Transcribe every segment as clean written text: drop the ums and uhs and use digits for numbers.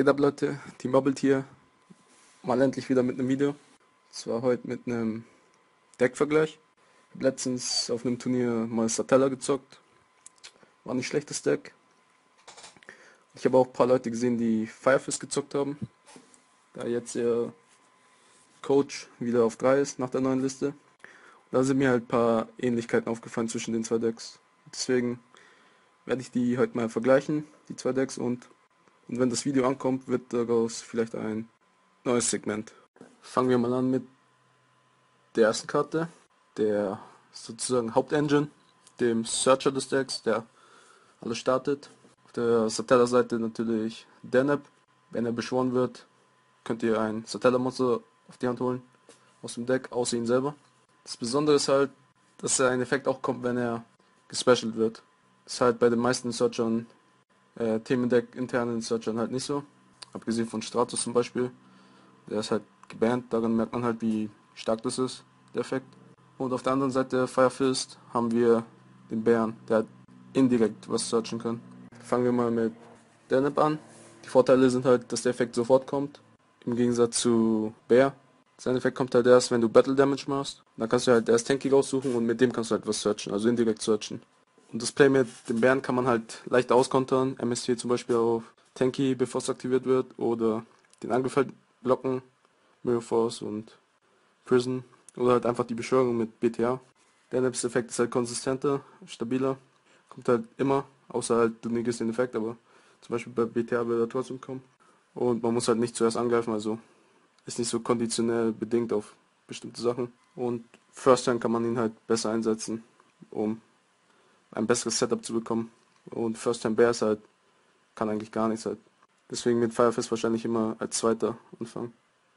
Geht ab, Leute, die Mobbelt hier, mal endlich wieder mit einem Video. Und zwar heute mit einem Deckvergleich. Ich habe letztens auf einem Turnier mal Satella gezockt, war nicht schlechtes Deck. Ich habe auch ein paar Leute gesehen, die Firefist gezockt haben, da jetzt ihr Coach wieder auf 3 ist nach der neuen Liste. Und da sind mir halt ein paar Ähnlichkeiten aufgefallen zwischen den zwei Decks. Deswegen werde ich die heute mal vergleichen, die zwei Decks, und wenn das Video ankommt, wird daraus vielleicht ein neues Segment. Fangen wir mal an mit der ersten Karte, der sozusagen Hauptengine, dem Searcher des Decks, der alles startet. Auf der Satellar-Seite natürlich Deneb. Wenn er beschworen wird, könnt ihr ein Satellar-Monster auf die Hand holen aus dem Deck, außer ihn selber. Das Besondere ist halt, dass ein Effekt auch kommt, wenn er gespecialt wird. Das ist halt bei den meisten Searchern, Themendeck internen Searchern halt nicht so. Abgesehen von Stratos zum Beispiel. Der ist halt gebannt, daran merkt man halt, wie stark das ist, der Effekt. Und auf der anderen Seite der Firefist haben wir den Bären, der halt indirekt was searchen kann. Fangen wir mal mit Deneb an. Die Vorteile sind halt, dass der Effekt sofort kommt. Im Gegensatz zu Bär. Sein Effekt kommt halt erst, wenn du Battle Damage machst. Dann kannst du halt erst Tenki raussuchen und mit dem kannst du halt was searchen, also indirekt searchen. Und das Play mit dem Bären kann man halt leicht auskontern. MSC zum Beispiel auf Tenki, bevor es aktiviert wird. Oder den Angriff halt blocken. Mirror Force und Prison. Oder halt einfach die Beschwörung mit BTA. Denebs Effekt ist halt konsistenter, stabiler. Kommt halt immer. Außer halt, du negierst den Effekt, aber zum Beispiel bei BTA wird er trotzdem kommen. Und man muss halt nicht zuerst angreifen, also ist nicht so konditionell bedingt auf bestimmte Sachen. Und First Turn kann man ihn halt besser einsetzen, um ein besseres Setup zu bekommen. Und First Turn Bär ist halt, kann eigentlich gar nichts halt. Deswegen mit Firefist wahrscheinlich immer als zweiter anfangen.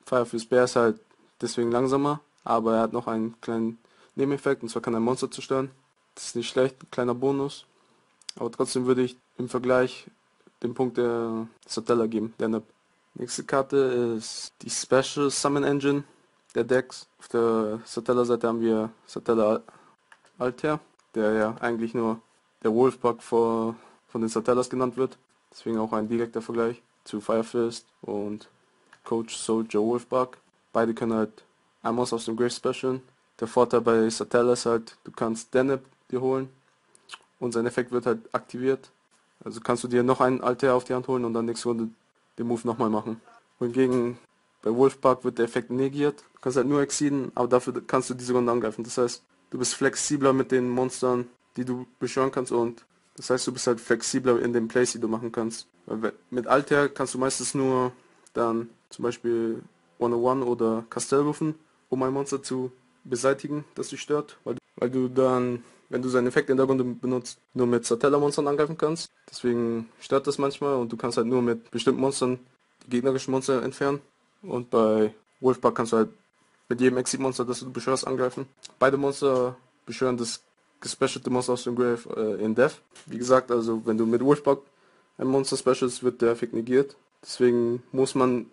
Firefist Bär ist halt deswegen langsamer, aber er hat noch einen kleinen Nebeneffekt, und zwar kann er ein Monster zerstören. Das ist nicht schlecht, ein kleiner Bonus. Aber trotzdem würde ich im Vergleich den Punkt der Satella geben, Deneb. Nächste Karte ist die Special Summon Engine der Decks. Auf der Satella-Seite haben wir Satellar Altair, der ja eigentlich nur der Wolfpack von den Satellars genannt wird. Deswegen auch ein direkter Vergleich zu Firefist und Coach Soldier Wolfbuck. Beide können halt einmal aus dem Grave specialen. Der Vorteil bei Satella ist halt, du kannst Deneb dir holen. Und sein Effekt wird halt aktiviert. Also kannst du dir noch einen Altair auf die Hand holen und dann nächste Runde den Move nochmal machen. Wohingegen bei Wolfpack wird der Effekt negiert. Du kannst halt nur exceeden, aber dafür kannst du diese Runde angreifen. Das heißt, du bist flexibler mit den Monstern, die du beschwören kannst, und das heißt, du bist halt flexibler in den Plays, die du machen kannst. Weil mit Altair kannst du meistens nur dann zum Beispiel 101 oder Castell rufen, um ein Monster zu beseitigen, das dich stört, weil du dann, wenn du seinen Effekt in der Runde benutzt, nur mit Satellar-Monstern angreifen kannst. Deswegen stört das manchmal und du kannst halt nur mit bestimmten Monstern die gegnerischen Monster entfernen. Und bei Wolfpack kannst du halt mit jedem Exit-Monster, das du beschwörst, angreifen. Beide Monster beschwören das gespecialte Monster aus dem Grave in Death. Wie gesagt, also wenn du mit Wolfpack ein Monster specialst, wird der Effekt negiert. Deswegen muss man,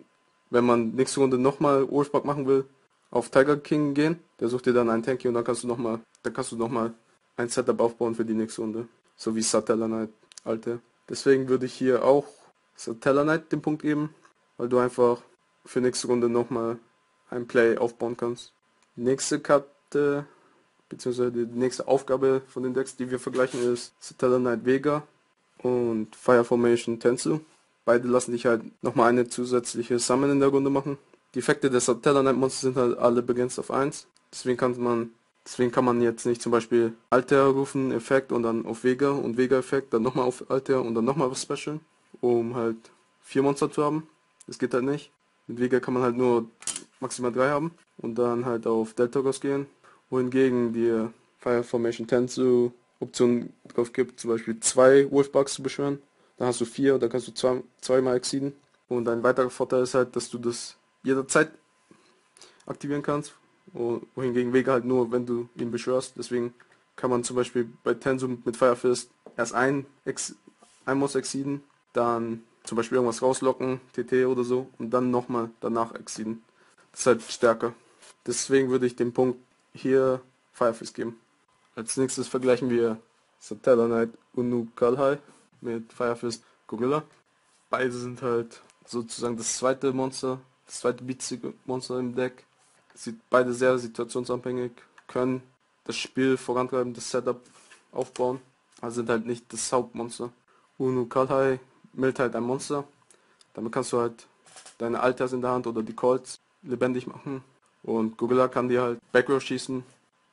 wenn man nächste Runde nochmal Wolfpack machen will, auf Tiger King gehen. Der sucht dir dann einen Tanky und dann kannst du nochmal ein Setup aufbauen für die nächste Runde, so wie Satellarknight Altair. Deswegen würde ich hier auch Satellarknight den Punkt geben, weil du einfach für nächste Runde nochmal ein Play aufbauen kannst. Die nächste Karte, beziehungsweise die nächste Aufgabe von den Decks, die wir vergleichen, ist Satellarknight Vega und Fire Formation Tenzu. Beide lassen dich halt nochmal eine zusätzliche Summon in der Runde machen. Die Effekte der Satellarknight Monster sind halt alle begrenzt auf 1, deswegen kann man jetzt nicht zum Beispiel Altair rufen, Effekt und dann auf Vega und Vega-Effekt, dann nochmal auf Altair und dann nochmal was Special, um halt 4 Monster zu haben. Das geht halt nicht. Mit Vega kann man halt nur maximal 3 haben und dann halt auf Delta Cross gehen. Wohingegen die Fire Formation Tenzu Option drauf gibt, zum Beispiel 2 Wolfbugs zu beschwören. Dann hast du 4, dann kannst du 2 mal exceeden. Und ein weiterer Vorteil ist halt, dass du das jederzeit aktivieren kannst. Wohingegen Vega halt nur, wenn du ihn beschwörst. Deswegen kann man zum Beispiel bei Tenzu mit Firefist erst ein Monster exceeden, dann zum Beispiel irgendwas rauslocken, TT oder so, und dann nochmal danach exceeden. Das ist halt stärker. Deswegen würde ich den Punkt hier Firefist geben. Als nächstes vergleichen wir Satellarknight Unukalhai mit Firefist Gomilla. Beide sind halt sozusagen das zweite Monster, das zweite beatsige Monster im Deck. Sieht beide sehr situationsabhängig, können das Spiel vorantreiben, das Setup aufbauen, also sind halt nicht das Hauptmonster. Unukalhai meldet halt ein Monster, damit kannst du halt deine Alters in der Hand oder die Calls lebendig machen, und Gorilla kann dir halt Backrow schießen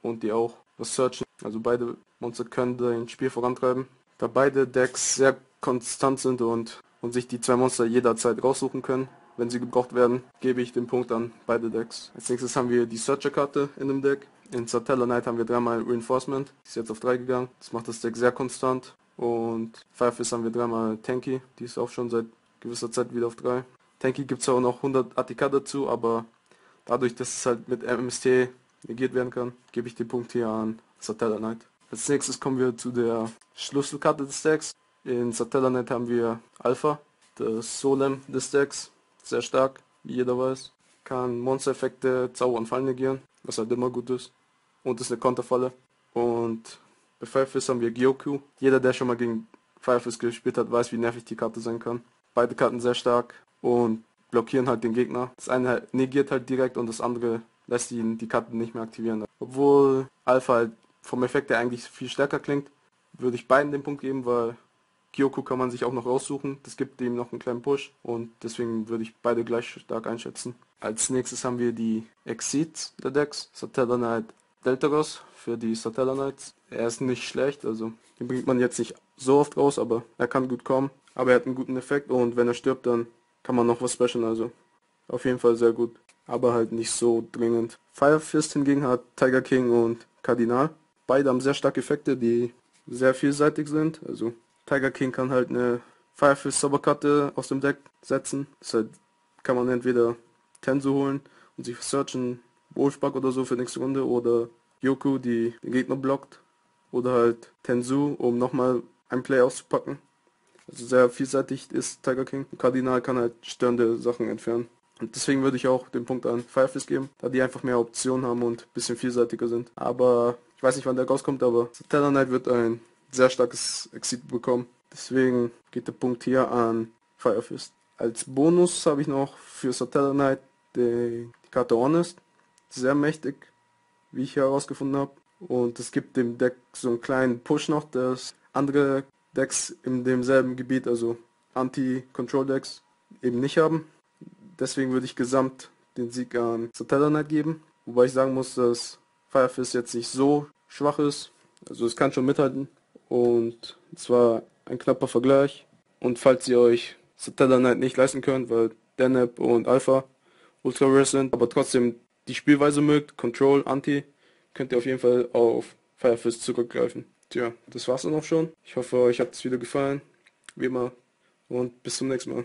und die auch was searchen, also beide Monster können dein Spiel vorantreiben. Da beide Decks sehr konstant sind und sich die zwei Monster jederzeit raussuchen können, wenn sie gebraucht werden, gebe ich den Punkt an beide Decks. Als nächstes haben wir die Searcher-Karte in dem Deck. In Satellarknight haben wir dreimal Reinforcement, die ist jetzt auf 3 gegangen. Das macht das Deck sehr konstant. Und Firefist haben wir dreimal Tenki, die ist auch schon seit gewisser Zeit wieder auf 3. Tenki gibt es auch noch 100 ATK dazu, aber dadurch, dass es halt mit MST negiert werden kann, gebe ich den Punkt hier an Satellarknight. Als nächstes kommen wir zu der Schlüsselkarte des Decks. In Satellarknight haben wir Alpha, das Solem des Decks. Sehr stark, wie jeder weiß. Kann Monstereffekte, Zauber und Fallen negieren, was halt immer gut ist. Und ist eine Konterfalle. Und bei Firefist haben wir Gyoku. Jeder, der schon mal gegen Firefist gespielt hat, weiß, wie nervig die Karte sein kann. Beide Karten sehr stark und blockieren halt den Gegner. Das eine negiert halt direkt und das andere lässt ihn die Karten nicht mehr aktivieren. Obwohl Alpha halt vom Effekt her eigentlich viel stärker klingt, würde ich beiden den Punkt geben, weil Gyoku kann man sich auch noch raussuchen, das gibt ihm noch einen kleinen Push und deswegen würde ich beide gleich stark einschätzen. Als nächstes haben wir die Exceeds der Decks, Satellarknight Delteros für die Satellarknights. Er ist nicht schlecht, also den bringt man jetzt nicht so oft raus, aber er kann gut kommen, aber er hat einen guten Effekt und wenn er stirbt, dann kann man noch was specialen, also auf jeden Fall sehr gut, aber halt nicht so dringend. Firefist hingegen hat Tiger King und Cardinal, beide haben sehr starke Effekte, die sehr vielseitig sind, also Tiger King kann halt eine Firefist Zauberkarte aus dem Deck setzen. Deshalb kann man entweder Tenzu holen und sich searchen, Wolfpack oder so für die nächste Runde, oder Gyoku, die den Gegner blockt, oder halt Tenzu, um nochmal ein Play auszupacken. Also sehr vielseitig ist Tiger King. Cardinal kann halt störende Sachen entfernen. Und deswegen würde ich auch den Punkt an Firefist geben, da die einfach mehr Optionen haben und ein bisschen vielseitiger sind. Aber ich weiß nicht, wann der rauskommt, aber Satellarknight wird ein sehr starkes Exit bekommen. Deswegen geht der Punkt hier an Firefist. Als Bonus habe ich noch für Satellarknight die Karte Honest. Sehr mächtig, wie ich herausgefunden habe. Und es gibt dem Deck so einen kleinen Push noch, dass andere Decks in demselben Gebiet, also Anti-Control-Decks, eben nicht haben. Deswegen würde ich gesamt den Sieg an Satellarknight geben. Wobei ich sagen muss, dass Firefist jetzt nicht so schwach ist. Also es kann schon mithalten. Und es war ein knapper Vergleich. Und falls ihr euch Satellarknight nicht leisten könnt, weil Deneb und Alpha ultra rare sind, aber trotzdem die Spielweise mögt, Control, Anti, könnt ihr auf jeden Fall auf Firefist zurückgreifen. Tja, das war's dann auch schon. Ich hoffe, euch hat das Video gefallen. Wie immer. Und bis zum nächsten Mal.